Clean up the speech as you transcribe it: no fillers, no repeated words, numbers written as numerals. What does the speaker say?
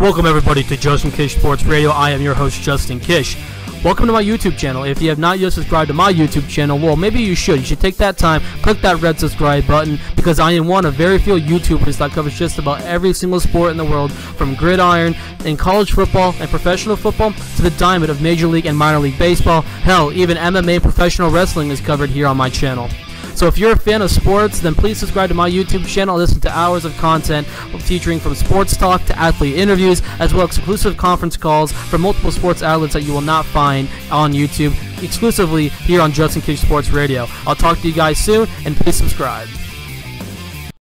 Welcome everybody to Justin Kish Sports Radio. I am your host, Justin Kish. Welcome to my YouTube channel. If you have not yet subscribed to my YouTube channel, well, maybe you should. You should take that time, click that red subscribe button, because I am one of very few YouTubers that covers just about every single sport in the world, from gridiron and college football and professional football to the diamond of Major League and Minor League Baseball. Hell, even MMA and professional wrestling is covered here on my channel. So if you're a fan of sports, then please subscribe to my YouTube channel. Listen to hours of content featuring from sports talk to athlete interviews, as well as exclusive conference calls from multiple sports outlets that you will not find on YouTube, exclusively here on Justin Kish Sports Radio. I'll talk to you guys soon, and please subscribe.